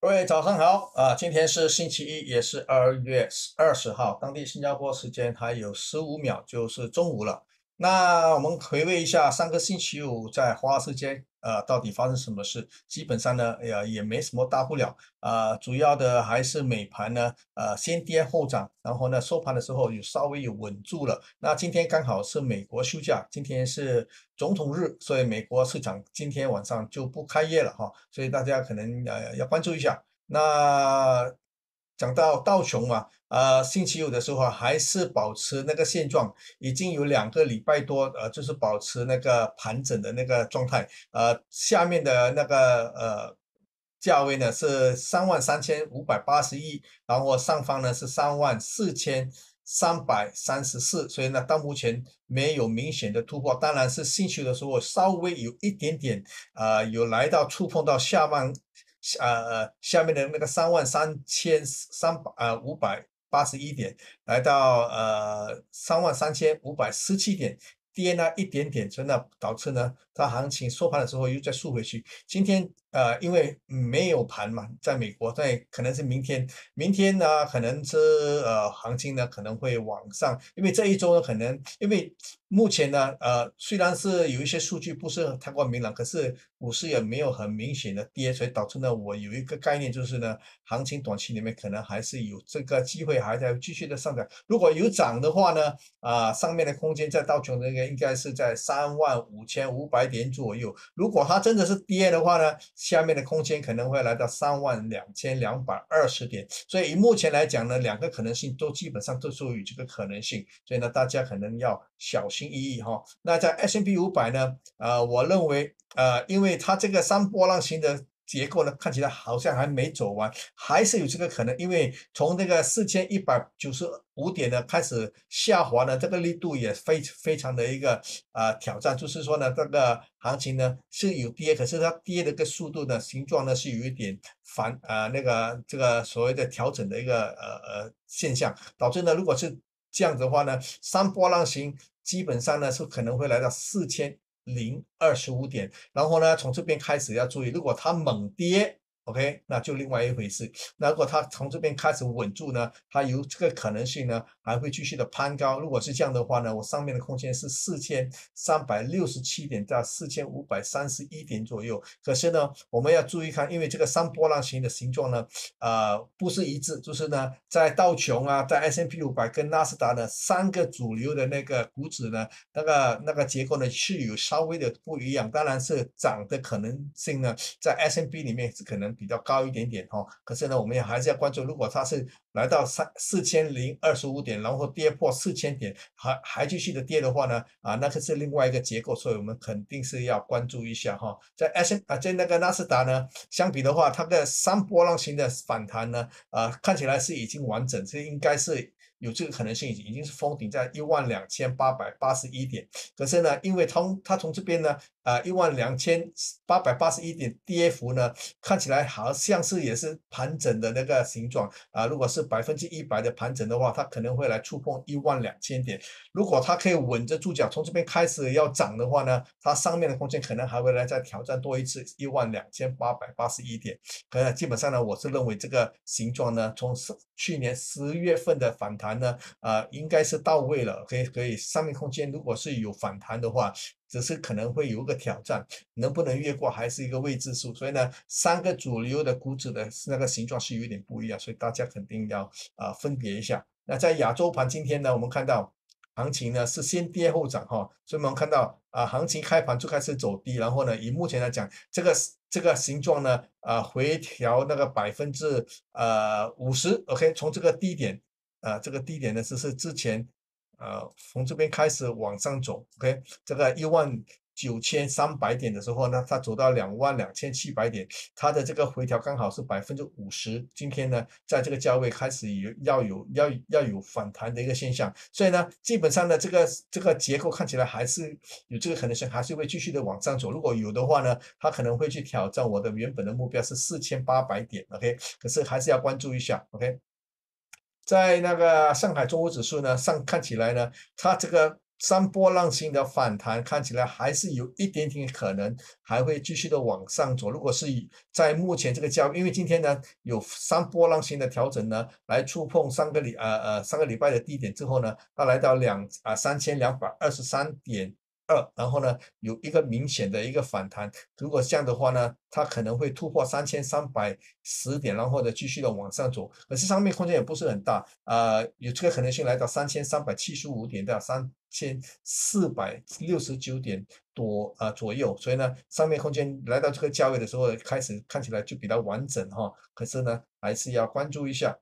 各位早上好啊！今天是星期一，也是2月20号，当地新加坡时间还有15秒就是中午了。那我们回味一下上个星期五在华尔街到底发生什么事？基本上呢，也没什么大不了主要的还是美盘呢，先跌后涨，然后呢收盘的时候有稍微有稳住了。那今天刚好是美国休假，今天是总统日，所以美国市场今天晚上就不开业了哈，所以大家可能要关注一下。那讲到道琼嘛，星期五的时候还是保持那个现状，已经有2个礼拜多，就是保持那个盘整的那个状态，下面的那个价位呢是33,581，然后上方呢是34,334，所以呢到目前没有明显的突破。当然是星期五的时候稍微有一点点有来到触碰到下面的那个33,581点，来到33,517点，跌了一点点，所以呢导致呢它行情收盘的时候又再缩回去。今天因为没有盘嘛，在美国，对，可能是明天呢可能是行情呢可能会往上，因为这一周呢可能因为目前呢虽然是有一些数据不是太过明朗，可是股市也没有很明显的跌，所以导致呢我有一个概念，就是呢行情短期里面可能还是有这个机会还在继续的上涨。如果有涨的话呢上面的空间在道琼的应该是在35,500点左右，如果它真的是跌的话呢，下面的空间可能会来到32,220点，所以以目前来讲呢，2个可能性都基本上都属于这个可能性，所以呢大家可能要小心翼翼哈。那在 S&P 500 呢，我认为因为它这个3波浪型的结构呢，看起来好像还没走完，还是有这个可能，因为从那个4195点呢开始下滑呢，这个力度也非常的一个挑战，就是说呢，这个行情呢是有跌，可是它跌的个速度呢、形状呢是有一点那个这个所谓的调整的一个现象，导致呢，如果是这样子的话呢，3波浪型基本上呢是可能会来到4025点，然后呢，从这边开始要注意，如果它猛跌 ，OK， 那就另外一回事。那如果它从这边开始稳住呢，它有这个可能性呢，还会继续的攀高。如果是这样的话呢，我上面的空间是4367点到4531点左右。可是呢，我们要注意看，因为这个3波浪型的形状呢，不是一致，就是呢，在道琼啊，在 S&P 500跟纳斯达呢3个主流的那个股指呢，那个结构呢是有稍微的不一样。当然是涨的可能性呢，在 S&P 里面是可能比较高一点点哈，可是呢，我们也还是要关注，如果它是来到4025点，然后跌破4000点，还继续的跌的话呢，那个是另外一个结构，所以我们肯定是要关注一下哈。在那个纳斯达呢，相比的话，它的3波浪型的反弹呢，看起来是已经完整，这应该是有这个可能性，已经是封顶在12881点。可是呢，因为它从这边呢，12881点跌幅呢，看起来好像是也是盘整的那个形状如果是100%的盘整的话，它可能会来触碰12000点。如果它可以稳着住脚，从这边开始要涨的话呢，它上面的空间可能还会来再挑战多一次12881点。可是基本上呢，我是认为这个形状呢，从去年10月份的反弹呢，应该是到位了，可以上面空间如果是有反弹的话，只是可能会有一个挑战，能不能越过还是一个未知数。所以呢，3个主流的股指的那个形状是有点不一样，所以大家肯定要分别一下。那在亚洲盘今天呢，我们看到行情呢是先跌后涨哈，所以我们看到行情开盘就开始走低，然后呢，以目前来讲，这个形状呢回调那个50%，OK， 从这个低点。这个低点呢是之前从这边开始往上走 ，OK， 这个19300点的时候呢，它走到22700点，它的这个回调刚好是50%。今天呢，在这个价位开始要有反弹的一个现象，所以呢，基本上呢，这个结构看起来还是有这个可能性，还是会继续的往上走。如果有的话呢，它可能会去挑战我的原本的目标是4800点 ，OK， 可是还是要关注一下 ，OK。在那个上海综合指数呢，看起来呢，它这个三波浪形的反弹看起来还是有一点点可能，还会继续的往上走。如果是在目前这个价位，因为今天呢有三波浪形的调整呢，来触碰上个礼拜的低点之后呢，它来到3223.2，然后呢有一个明显的一个反弹。如果这样的话呢，它可能会突破3310点，然后呢继续的往上走。可是上面空间也不是很大，有这个可能性来到3375点到3469点左右，所以呢，上面空间来到这个价位的时候，开始看起来就比较完整哈。可是呢，还是要关注一下。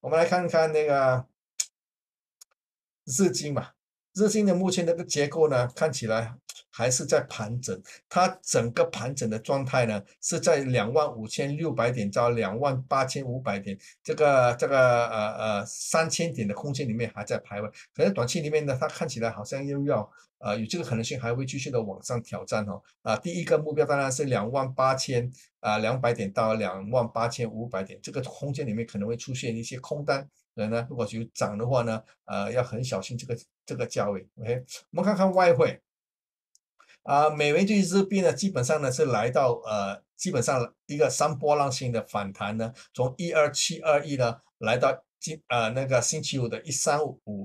我们来看看那个日经吧。日经的目前这个结构呢，看起来还是在盘整，它整个盘整的状态呢是在25600点到28500点，这个3000点的空间里面还在徘徊。可能短期里面呢，它看起来好像又要有这个可能性还会继续的往上挑战哦。第一个目标当然是28200点到28500点，这个空间里面可能会出现一些空单。呢，如果有涨的话呢，要很小心这个价位。OK， 我们看看外汇，美元对日币呢，基本上呢是来到一个三波浪性的反弹呢，从12721呢来到那个星期五的13512，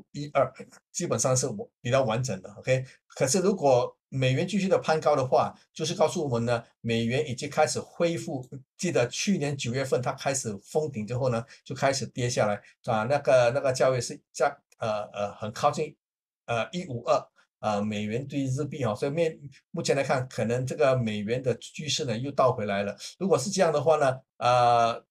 基本上是比较完整的。OK， 可是如果美元继续的攀高的话，就是告诉我们呢，美元已经开始恢复。记得去年9月份它开始封顶之后呢，就开始跌下来啊，那个价位是在很靠近152美元对日币哈，所以目前来看，可能这个美元的趋势呢又倒回来了。如果是这样的话呢，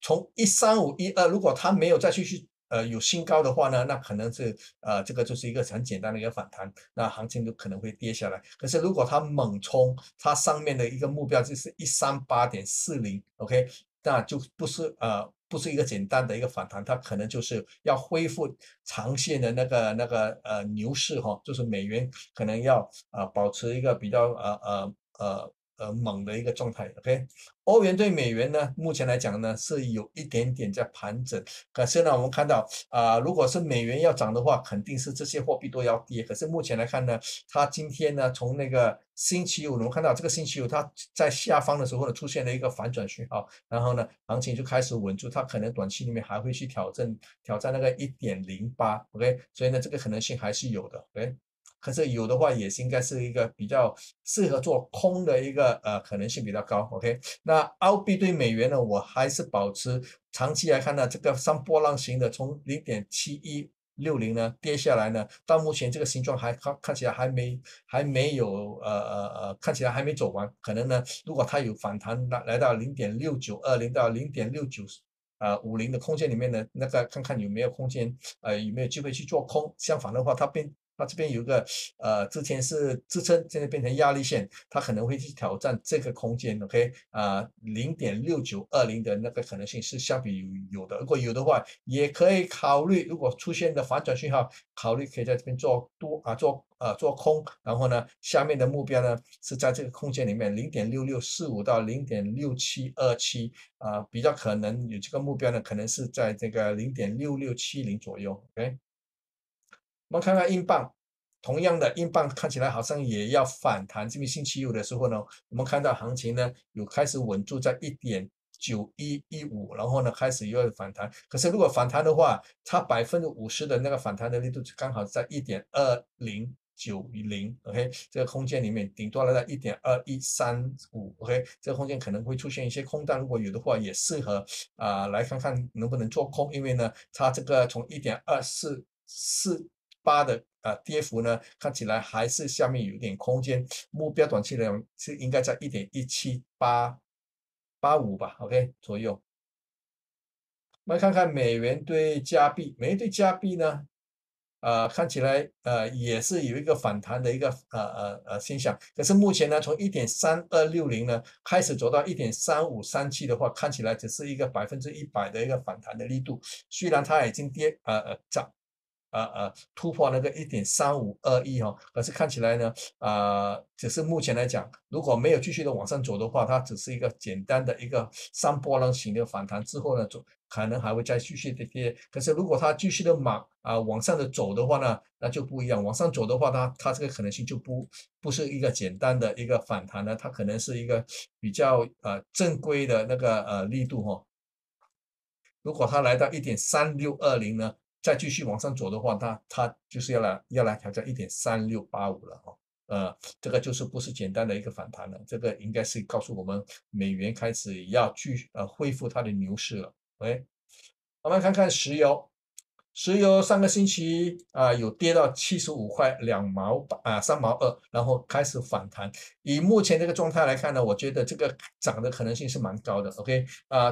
从13512，如果它没有再继续。有新高的话呢，那可能是这个就是一个很简单的一个反弹，那行情就可能会跌下来。可是如果它猛冲，它上面的一个目标就是138.40 ，OK， 那就不是一个简单的一个反弹，它可能就是要恢复长线的那个牛市哈，就是美元可能要保持一个比较猛的一个状态 ，OK。欧元对美元呢，目前来讲呢是有一点点在盘整，可是呢我们看到如果是美元要涨的话，肯定是这些货币都要跌。可是目前来看呢，它今天呢从那个星期五，我们看到这个星期五它在下方的时候呢出现了一个反转讯号，然后呢行情就开始稳住，它可能短期里面还会去挑战那个 1.08 ，OK， 所以呢这个可能性还是有的 ，OK。可是有的话也是应该是一个比较适合做空的一个可能性比较高 ，OK。那澳币对美元呢，我还是保持长期来看呢，这个三波浪形的从 0.7160 呢跌下来呢，到目前这个形状还看起来还没有看起来还没走完，可能呢如果它有反弹来到 0.6920 到 0.69。50的空间里面呢，那个看看有没有空间，有没有机会去做空。相反的话，它这边有一个之前是支撑，现在变成压力线，它可能会去挑战这个空间 ，OK？ 0.6920 的那个可能性是相比有的，如果有的话，也可以考虑，如果出现的反转讯号，考虑可以在这边做空，然后呢，下面的目标呢是在这个空间里面 0.6645 到 0.6727，比较可能有这个目标呢，可能是在这个 0.6670 左右 ，OK。我们看看英镑，同样的，英镑看起来好像也要反弹。这边星期五的时候呢，我们看到行情呢有开始稳住在1.9115，然后呢开始又反弹。可是如果反弹的话，它50%的那个反弹的力度刚好在1.2090 ，OK， 这个空间里面顶多来到 1.2135 ，OK， 这个空间可能会出现一些空单，如果有的话也适合来看看能不能做空，因为呢它这个从 1.2448 的跌幅呢，看起来还是下面有点空间，目标短期来讲是应该在 1.17885 吧 ，OK 左右。我们看看美元对加币，美元对加币呢，看起来也是有一个反弹的一个现象，可是目前呢，从 1.3260 呢开始走到 1.3537 的话，看起来只是一个100%的一个反弹的力度，虽然它已经涨。突破那个 1.352 亿哦，可是看起来呢，只是目前来讲，如果没有继续的往上走的话，它只是一个简单的一个三波浪型的反弹之后呢，可能还会再继续的跌。可是如果它继续的往上的走的话呢，那就不一样。往上走的话，它这个可能性就不是一个简单的一个反弹呢，它可能是一个比较正规的那个力度哦。如果它来到 1.3620 呢？再继续往上走的话，它就是要来挑战 1.3685 了哦，这个就是不是简单的一个反弹了，这个应该是告诉我们美元开始要恢复它的牛市了。OK， 我们看看石油，石油上个星期有跌到75块2毛3毛2，然后开始反弹。以目前这个状态来看呢，我觉得这个涨的可能性是蛮高的。OK，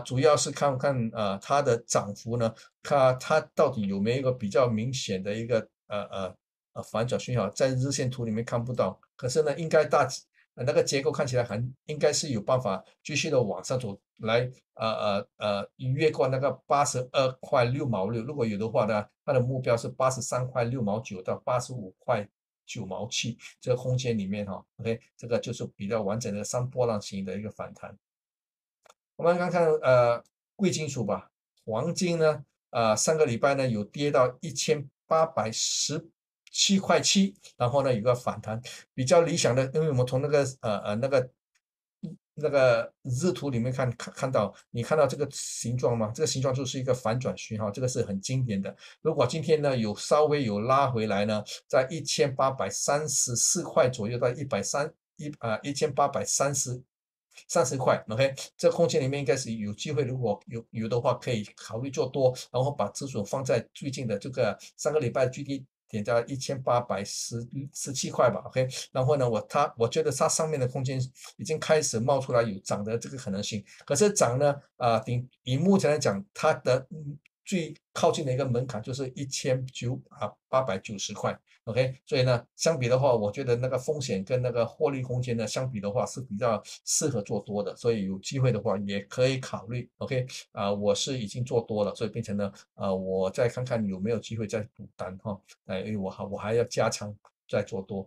主要是看看它的涨幅呢，它到底有没有一个比较明显的一个反转讯号，在日线图里面看不到，可是呢，应该那个结构看起来应该是有办法继续的往上走，来越过那个82块6毛6，如果有的话呢，它的目标是83块6毛9到85块9毛7这个空间里面哈。OK， 这个就是比较完整的三波浪型的一个反弹。我们看看贵金属吧，黄金呢，上个礼拜呢有跌到1817.7块7，然后呢有个反弹，比较理想的，因为我们从那个日图里面看到，你看到这个形状吗？这个形状就是一个反转讯号，这个是很经典的。如果今天呢有稍微有拉回来呢，在1834块左右到1830块 ，OK， 这空间里面应该是有机会，如果有的话，可以考虑做多，然后把止损放在最近的这个上个礼拜最低点在1817块吧 ，OK， 然后呢，我觉得它上面的空间已经开始冒出来有涨的这个可能性，可是涨呢，以目前来讲，它的最靠近的一个门槛就是1890块 ，OK， 所以呢，相比的话，我觉得那个风险跟那个获利空间呢，相比的话是比较适合做多的，所以有机会的话也可以考虑 ，OK， 我是已经做多了，所以变成呢，我再看看有没有机会再补单哈，因为我还要加仓再做多。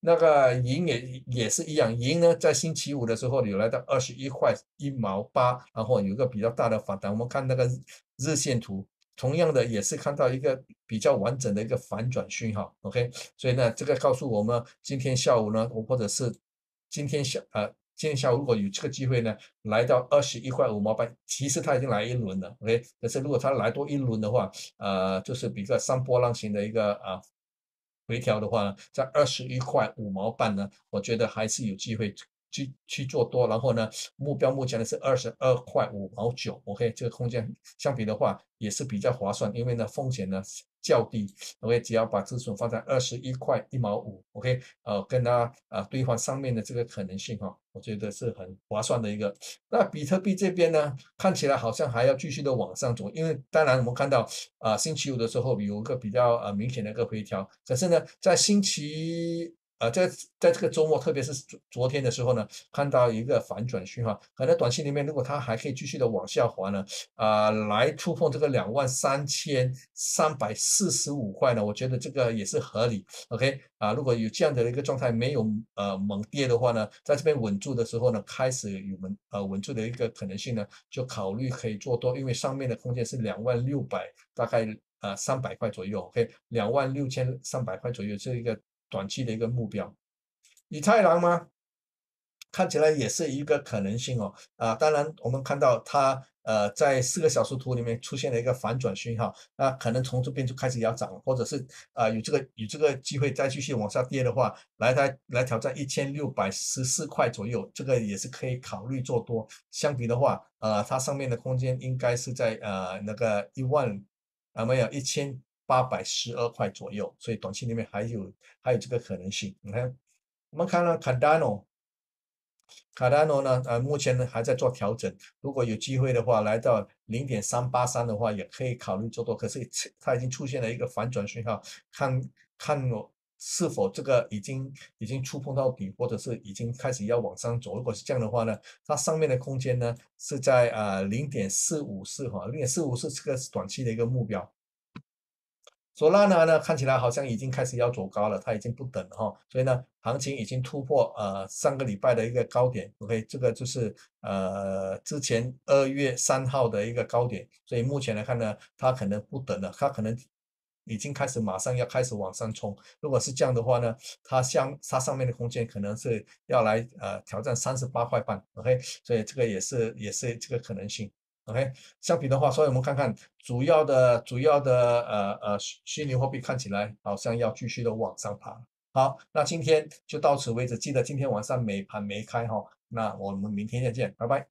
那个银也是一样，银呢在星期五的时候有来到21块1毛8，然后有一个比较大的反弹。我们看那个日线图，同样的也是看到一个比较完整的一个反转讯号。OK， 所以呢，这个告诉我们今天下午呢，或者是今天下午如果有这个机会呢，来到21块5毛8，其实它已经来一轮了。OK， 可是如果它来多一轮的话，就是比较三波浪型的一个回调的话呢，在21块5毛半呢，我觉得还是有机会去做多，然后呢，目标目前呢是22块5毛9 ，OK， 这个空间相比的话也是比较划算，因为呢风险呢较低 ，OK， 只要把止损放在21块1毛5 ，OK， 跟它兑换上面的这个可能性哈，我觉得是很划算的一个。那比特币这边呢，看起来好像还要继续的往上走，因为当然我们看到星期五的时候有一个比较明显的一个回调，可是呢在星期在这个周末，特别是昨天的时候呢，看到一个反转讯号，可能短期里面如果它还可以继续的往下滑呢，来触碰这个23345块呢，我觉得这个也是合理。OK， 如果有这样的一个状态，没有猛跌的话呢，在这边稳住的时候呢，开始有稳住的一个可能性呢，就考虑可以做多，因为上面的空间是2600，大概300块左右。OK， 26300块左右这一个短期的一个目标。以太郎吗？看起来也是一个可能性哦。当然我们看到它在4个小时图里面出现了一个反转讯号，那可能从这边就开始要涨，或者是有这个机会再继续往下跌的话，来挑战1614块左右，这个也是可以考虑做多。相比的话，它上面的空间应该是在那个1812块左右，所以短期里面还有这个可能性。你看，我们看了 Cardano 呢，目前呢还在做调整，如果有机会的话，来到 0.383 的话，也可以考虑做多。可是它已经出现了一个反转讯号，看我是否这个已经触碰到底，或者是已经开始要往上走。如果是这样的话呢，它上面的空间呢是在0.454 0.454这个是短期的一个目标。索拉纳呢，看起来好像已经开始要走高了，它已经不等了哈、哦，所以呢，行情已经突破上个礼拜的一个高点 ，OK， 这个就是之前2月3号的一个高点，所以目前来看呢，它可能不等了，它可能已经开始马上要开始往上冲。如果是这样的话呢，它上面的空间可能是要来挑战38块半 ，OK， 所以这个也是这个可能性。 OK， 相比的话，所以我们看看主要的虚拟货币看起来好像要继续的往上爬。好，那今天就到此为止，记得今天晚上美盘没开哈，那我们明天再见，拜拜。